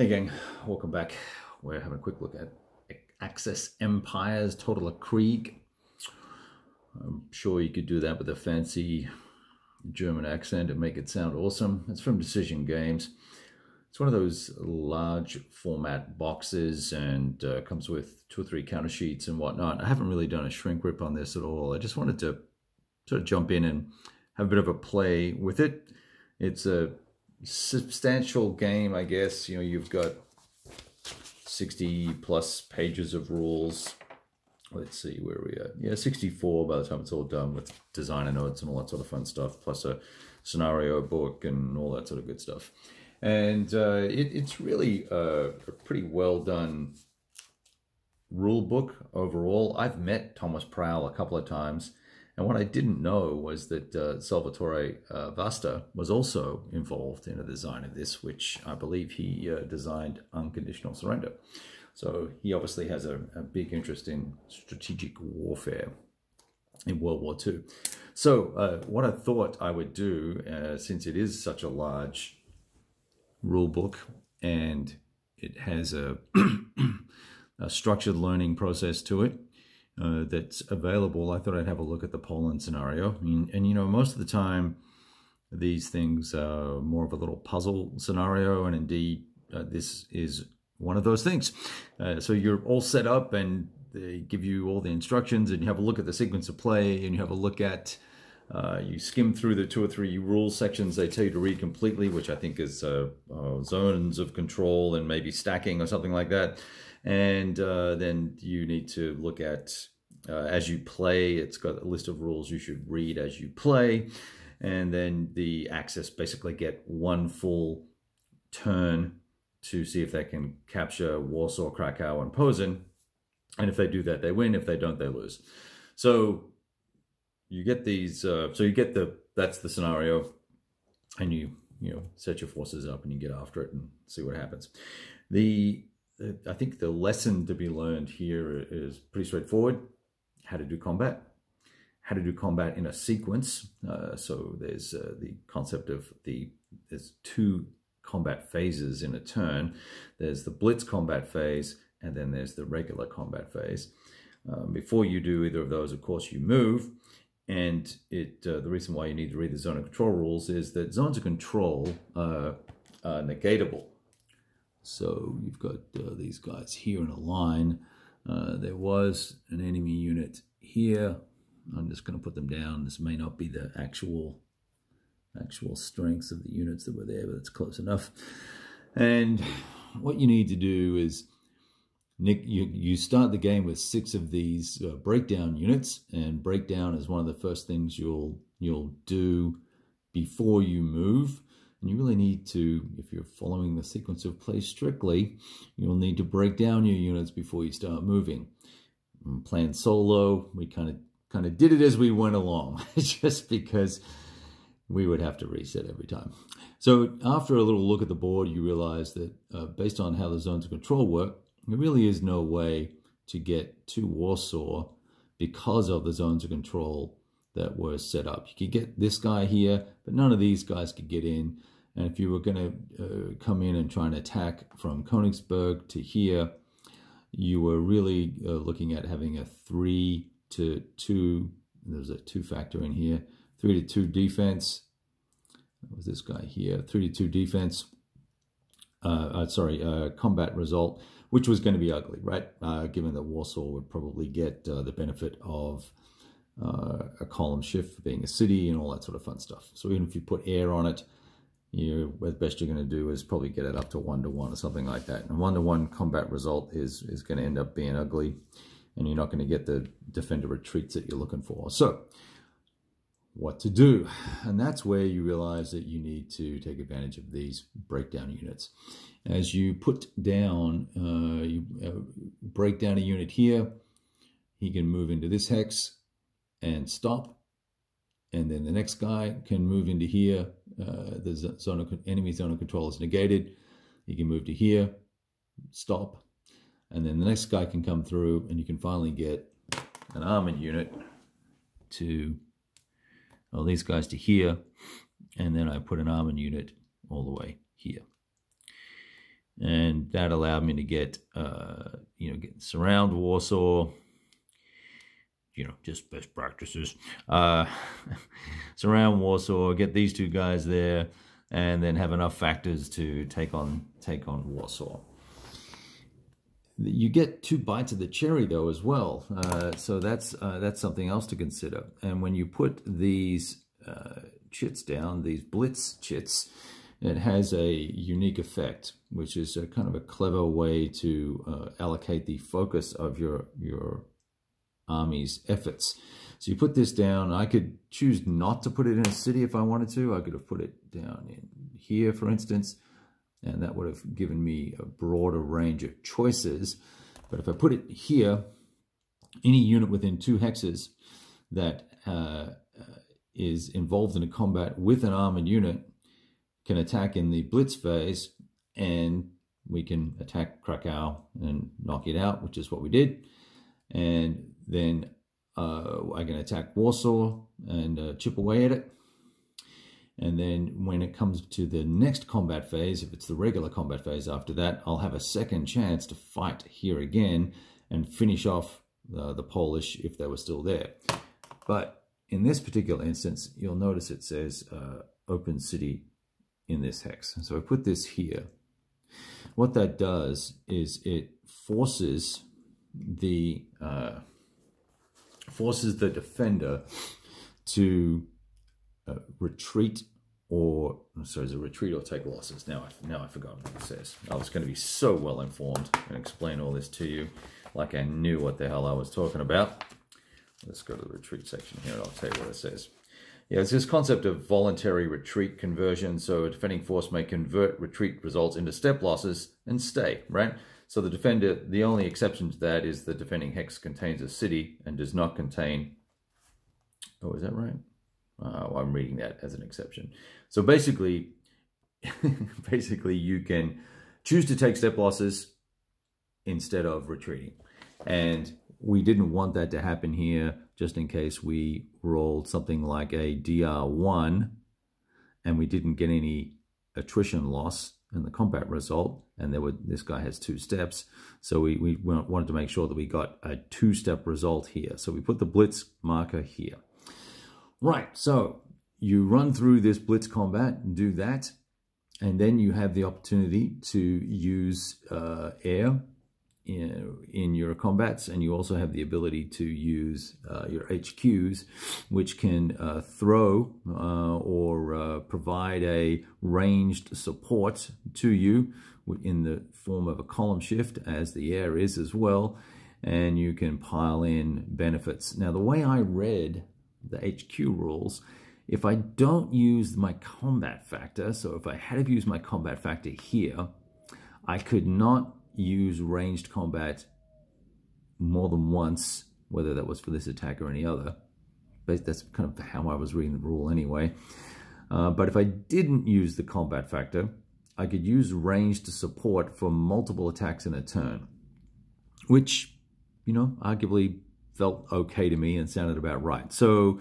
Hey gang, welcome back. We're having a quick look at Axis Empires Totaler Krieg. I'm sure you could do that with a fancy German accent and make it sound awesome. It's from Decision Games. It's one of those large format boxes and comes with 2 or 3 counter sheets and whatnot. I haven't really done a shrink rip on this at all. I just wanted to sort of jump in and have a bit of a play with it. It's a substantial game, I guess. You know, you've got 60 plus pages of rules. Let's see where we are. Yeah, 64 by the time it's all done, with designer notes and all that sort of fun stuff, plus a scenario book and all that sort of good stuff. And it's really a pretty well done rule book overall. I've met Thomas Prowl a couple of times. And what I didn't know was that Salvatore Vasta was also involved in the design of this, which I believe he designed Unconditional Surrender. So he obviously has a big interest in strategic warfare in World War II. So what I thought I would do, since it is such a large rule book and it has a, a structured learning process to it, that's available, I thought I'd have a look at the Poland scenario. And you know, most of the time, these things are more of a little puzzle scenario, and indeed, this is one of those things. So you're all set up, and they give you all the instructions, and you have a look at the sequence of play, and you have a look at, you skim through the 2 or 3 rule sections they tell you to read completely, which I think is zones of control and maybe stacking or something like that. And then you need to look at, as you play, it's got a list of rules you should read as you play. And then the Axis basically get one full turn to see if they can capture Warsaw, Krakow, and Poznan. And if they do that, they win. If they don't, they lose. So you get these, that's the scenario. And you know, set your forces up and you get after it and see what happens. I think the lesson to be learned here is pretty straightforward. How to do combat in a sequence. So there's the concept of there's 2 combat phases in a turn. There's the blitz combat phase, and then there's the regular combat phase. Before you do either of those, of course, you move. And the reason why you need to read the zone of control rules is that zones of control are negatable. So you've got these guys here in a line. There was an enemy unit here. I'm just going to put them down. This may not be the actual strengths of the units that were there, but it's close enough. And what you need to do is, you start the game with 6 of these breakdown units, and breakdown is one of the first things you'll do before you move. And you really need to, if you're following the sequence of play strictly, you'll need to break down your units before you start moving. And playing solo, we kind of did it as we went along, just because we would have to reset every time. So after a little look at the board, you realize that based on how the zones of control work, there really is no way to get to Warsaw because of the zones of control that were set up. You could get this guy here, but none of these guys could get in. And if you were going to come in and try and attack from Königsberg to here, you were really looking at having a 3-2, there's a 2 factor in here, 3-2 defense. That was this guy here, 3-2 defense. Combat result, which was going to be ugly, right? Given that Warsaw would probably get the benefit of a column shift for being a city and all that sort of fun stuff. So even if you put air on it, the best you're going to do is probably get it up to 1-to-1 or something like that. And 1-to-1 combat result is going to end up being ugly, and you're not going to get the defender retreats that you're looking for. So what to do? And that's where you realize that you need to take advantage of these breakdown units. As you put down, break down a unit here, he can move into this hex and stop, and then the next guy can move into here. The enemy zone of control is negated. You can move to here, stop, and then the next guy can come through, and you can finally get an armored unit to, well, these guys to here, and then I put an armored unit all the way here. and that allowed me to get, surround Warsaw, just best practices, surround Warsaw, get these two guys there, and then have enough factors to take on Warsaw. You get two bites of the cherry, though, as well. So that's something else to consider. And when you put these chits down, these blitz chits, it has a unique effect, which is a kind of a clever way to allocate the focus of your army's efforts. So you put this down. I could choose not to put it in a city if I wanted to. I could have put it down in here, for instance, and that would have given me a broader range of choices. But if I put it here, any unit within 2 hexes that is involved in a combat with an armored unit can attack in the blitz phase, and we can attack Krakow and knock it out, which is what we did. And then I can attack Warsaw and chip away at it. And then when it comes to the next combat phase, if it's the regular combat phase after that, I'll have a second chance to fight here again and finish off the Polish if they were still there. But in this particular instance, you'll notice it says open city in this hex. So I put this here. What that does is it forces the defender to retreat, or so it's a retreat or take losses. Now I forgot what it says. I was going to be so well informed and explain all this to you like I knew what the hell I was talking about. Let's go to the retreat section here and I'll tell you what it says. Yeah, it's this concept of voluntary retreat conversion. So a defending force may convert retreat results into step losses and stay, right? So the defender, the only exception to that is the defending hex contains a city and does not contain, oh, is that right? Well, I'm reading that as an exception. So basically, you can choose to take step losses instead of retreating. And we didn't want that to happen here, just in case we rolled something like a DR1 and we didn't get any attrition loss in the combat result, and there were, this guy has 2 steps, so we wanted to make sure that we got a 2-step result here. So we put the blitz marker here. Right, so you run through this blitz combat and do that, and then you have the opportunity to use air in your combats, and you also have the ability to use your HQs, which can throw or provide a ranged support to you in the form of a column shift, as the air is as well, and you can pile in benefits. Now, the way I read the HQ rules, if I don't use my combat factor, so if I had used my combat factor here, I could not use ranged combat more than once, whether that was for this attack or any other. But that's kind of how I was reading the rule anyway. But if I didn't use the combat factor, I could use ranged support for multiple attacks in a turn, which, you know, arguably felt okay to me and sounded about right. So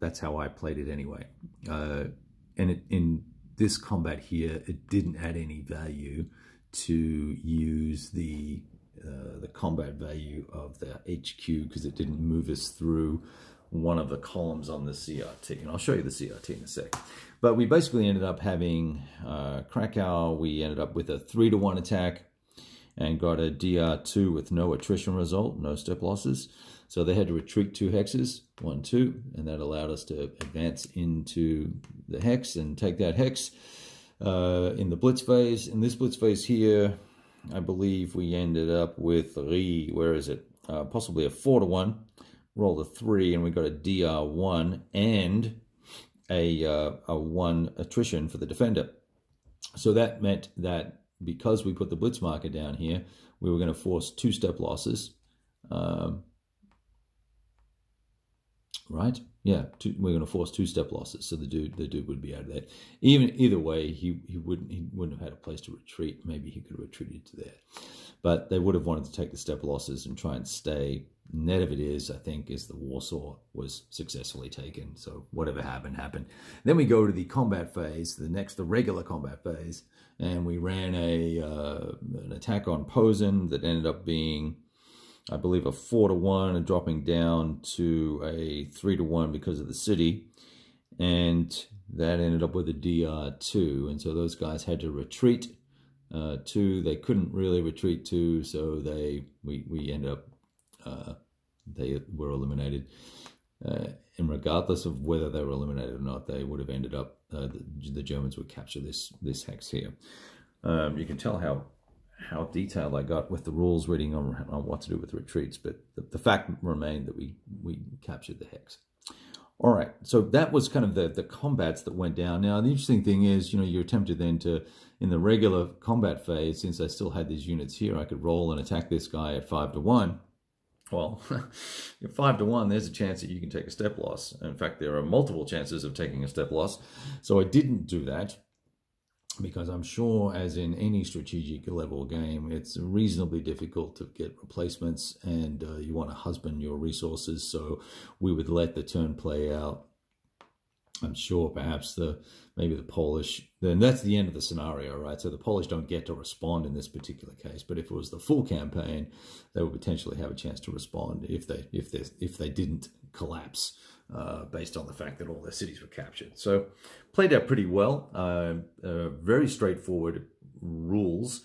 that's how I played it anyway. In this combat here, it didn't add any value to use the combat value of the HQ, because it didn't move us through one of the columns on the CRT. And I'll show you the CRT in a sec. But we basically ended up having Krakow. We ended up with a 3-to-1 attack and got a DR2 with no attrition result, no step losses. So they had to retreat 2 hexes, 1, 2, and that allowed us to advance into the hex and take that hex in the blitz phase. In this blitz phase here, I believe we ended up with, where is it? Possibly a 4-to-1, rolled a 3, and we got a DR1 and a 1 attrition for the defender. So that meant that because we put the blitz marker down here, we were going to force 2-step losses. Right? Yeah, we're going to force 2-step losses. So the dude would be out of that. Either way, he wouldn't have had a place to retreat. Maybe he could have retreated to there, but they would have wanted to take the step losses and try and stay. Net of it is, I think, is the Warsaw was successfully taken. So whatever happened, happened. Then we go to the combat phase, the regular combat phase, and we ran an attack on Poznan that ended up being, I believe, a 4-1 and dropping down to a 3-1 because of the city, and that ended up with a DR2, and so those guys had to retreat to. They couldn't really retreat to, so we ended up they were eliminated. And regardless of whether they were eliminated or not, they would have ended up, the Germans would capture this hex here. You can tell how detailed I got with the rules reading on what to do with retreats, but the fact remained that we captured the hex. All right, so that was kind of the combats that went down. Now, the interesting thing is, you know, you're tempted then to, in the regular combat phase, since I still had these units here, I could roll and attack this guy at 5-1. Well, you're 5-1, there's a chance that you can take a step loss. In fact, there are multiple chances of taking a step loss. So I didn't do that because I'm sure, as in any strategic level game, it's reasonably difficult to get replacements, and you want to husband your resources. So we would let the turn play out. I'm sure perhaps maybe the Polish, then that's the end of the scenario, right? So the Polish don't get to respond in this particular case, but if it was the full campaign, they would potentially have a chance to respond if they didn't collapse based on the fact that all their cities were captured. So played out pretty well, very straightforward rules,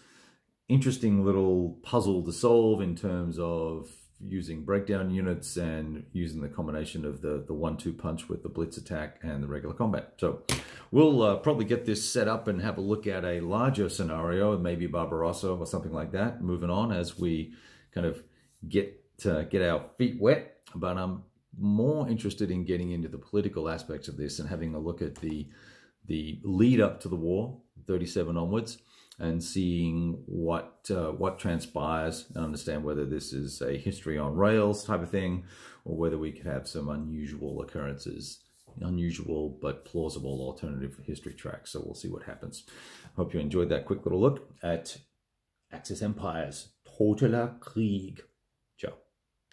interesting little puzzle to solve in terms of using breakdown units and using the combination of the 1-2 punch with the blitz attack and the regular combat. So we'll probably get this set up and have a look at a larger scenario, maybe Barbarossa or something like that, moving on as we kind of get our feet wet. But I'm more interested in getting into the political aspects of this and having a look at the lead up to the war, 37 onwards, and seeing what transpires, and understand whether this is a history on rails type of thing, or whether we could have some unusual occurrences, unusual but plausible alternative history tracks. So we'll see what happens. Hope you enjoyed that quick little look at Axis Empires Totaler Krieg.